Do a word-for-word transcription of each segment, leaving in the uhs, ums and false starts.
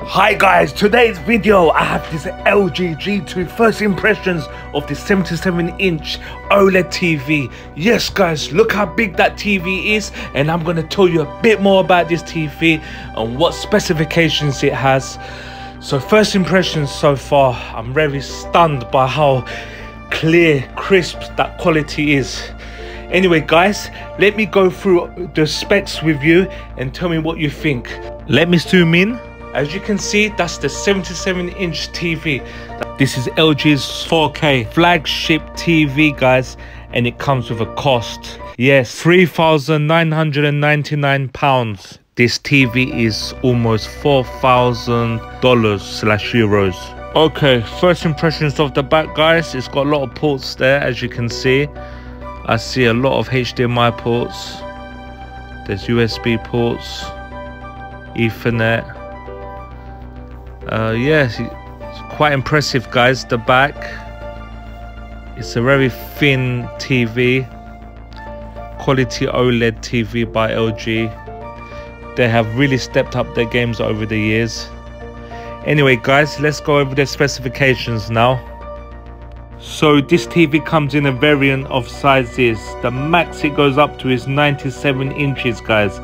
Hi guys, today's video I have this L G G two first impressions of the seventy-seven inch OLED T V. Yes guys, look how big that T V is, and I'm going to tell you a bit more about this T V and what specifications it has. So first impressions so far, I'm very stunned by how clear, crisp that quality is. Anyway guys, let me go through the specs with you and tell me what you think. Let me zoom in. As you can see, that's the seventy-seven inch T V. This is L G's four K flagship T V, guys, and it comes with a cost. Yes, three thousand nine hundred ninety-nine pounds. This T V is almost four thousand dollars slash euros. Okay, first impressions of the back, guys. It's got a lot of ports there, as you can see. I see a lot of H D M I ports. There's U S B ports, Ethernet. Uh, yeah, it's quite impressive guys, the back. It's a very thin T V, quality OLED T V by L G. They have really stepped up their games over the years. Anyway guys, let's go over the specifications now. So this T V comes in a variant of sizes. The max it goes up to is ninety-seven inches guys.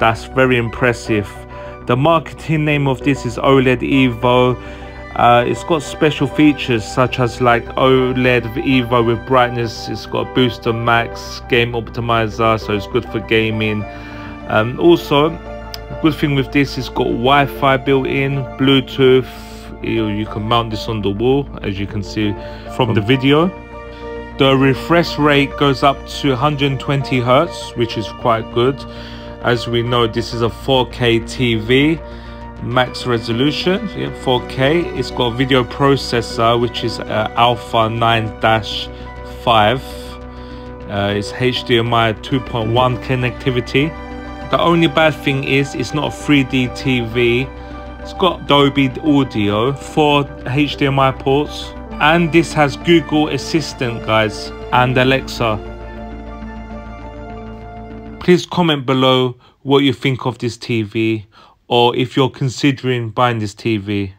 That's very impressive. The marketing name of this is OLED Evo. Uh, it's got special features such as like OLED Evo with brightness. It's got Booster Max, Game Optimizer, so it's good for gaming. Um, also, the good thing with this is got Wi-Fi built in, Bluetooth. You can mount this on the wall, as you can see from the video. The refresh rate goes up to one hundred twenty hertz, which is quite good. As we know, this is a four K T V, max resolution, yeah, four K. It's got a video processor, which is uh, Alpha nine dash five. Uh, it's H D M I two point one connectivity. The only bad thing is it's not a three D T V. It's got Dolby Audio, four H D M I ports, and this has Google Assistant, guys, and Alexa. Please comment below what you think of this T V, or if you're considering buying this T V.